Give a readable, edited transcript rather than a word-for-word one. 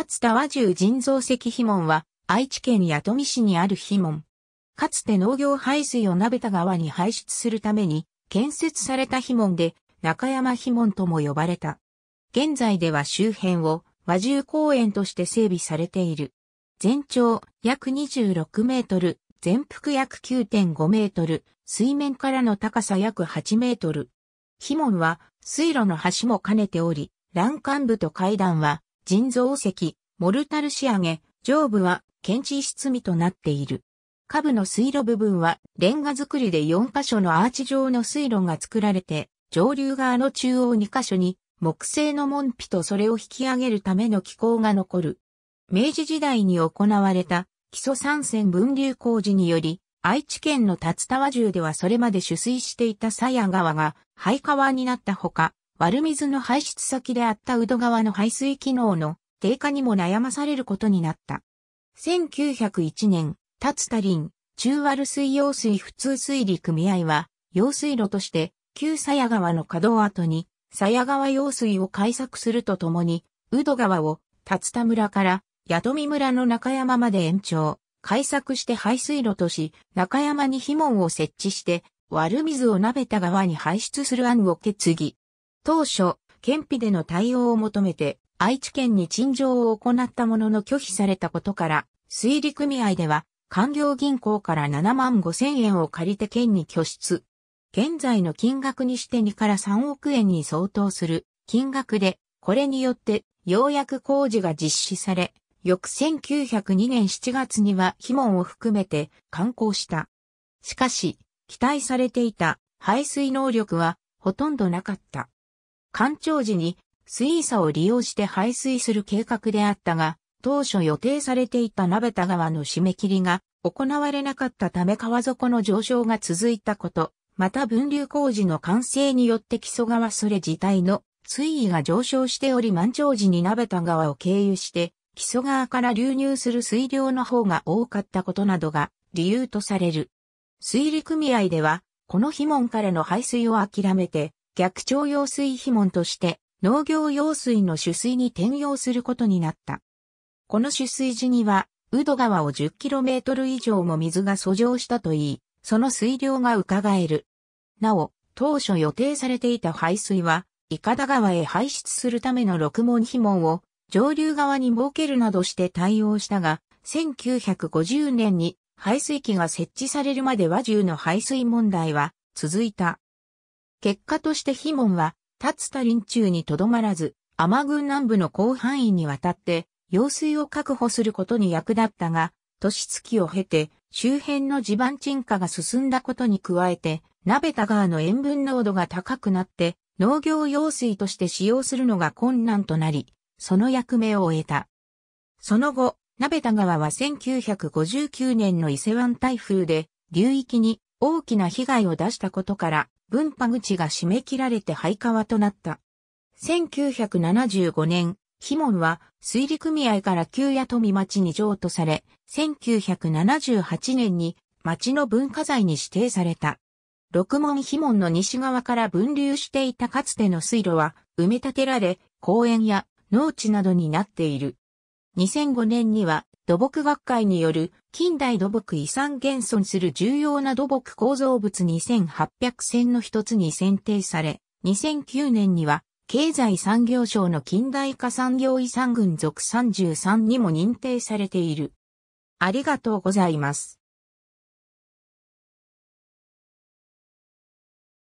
立田和重人造石樋門は愛知県弥富市にある樋門。かつて農業排水を鍋田川に排出するために建設された樋門で中山樋門とも呼ばれた。現在では周辺を和重公園として整備されている。全長約26メートル、全幅約 9.5 メートル、水面からの高さ約8メートル。樋門は水路の端も兼ねており、欄干部と階段は人造石、モルタル仕上げ、上部は検地石積みとなっている。下部の水路部分はレンガ造りで4カ所のアーチ状の水路が作られて、上流側の中央2カ所に木製の門扉とそれを引き上げるための機構が残る。明治時代に行われた木曽三川分流工事により、愛知県の立田和重ではそれまで取水していた狭谷川が廃川になったほか、悪水の排出先であった宇土川の排水機能の低下にも悩まされることになった。1901年、立田林、中悪水用水普通水利組合は、用水路として、旧狭谷川の稼働跡に、狭谷川用水を開削するとともに、宇土川を、立田村から、弥富村の中山まで延長、開削して排水路とし、中山に樋門を設置して、悪水を鍋田川に排出する案を決議。当初、県費での対応を求めて、愛知県に陳情を行ったものの拒否されたことから、水利組合では、官業銀行から75,000円を借りて県に拠出。現在の金額にして2から3億円に相当する金額で、これによって、ようやく工事が実施され、翌1902年7月には樋門を含めて完工した。しかし、期待されていた排水能力はほとんどなかった。干潮時に水位差を利用して排水する計画であったが、当初予定されていた鍋田川の締め切りが行われなかったため川底の上昇が続いたこと、また分流工事の完成によって木曽川それ自体の水位が上昇しており満潮時に鍋田川を経由して木曽川から流入する水量の方が多かったことなどが理由とされる。水利組合では、この樋門からの排水を諦めて、逆潮用水樋門として、農業用水の取水に転用することになった。この取水時には、宇土川を 10km 以上も水が遡上したといい、その水量が伺える。なお、当初予定されていた排水は、伊方川へ排出するための六門樋門を、上流側に設けるなどして対応したが、1950年に、排水機が設置されるまで和重の排水問題は続いた。結果として樋門は立田林中にとどまらず、海軍南部の広範囲にわたって用水を確保することに役立ったが、年月を経て周辺の地盤沈下が進んだことに加えて、鍋田川の塩分濃度が高くなって農業用水として使用するのが困難となり、その役目を終えた。その後、鍋田川は1959年の伊勢湾台風で流域に大きな被害を出したことから分派口が締め切られて廃川となった。1975年、樋門は水利組合から旧弥富町に譲渡され、1978年に町の文化財に指定された。六門樋門の西側から分流していたかつての水路は埋め立てられ、公園や農地などになっている。2005年には土木学会による近代土木遺産現存する重要な土木構造物2800選の一つに選定され、2009年には経済産業省の近代化産業遺産群属33にも認定されている。ありがとうございます。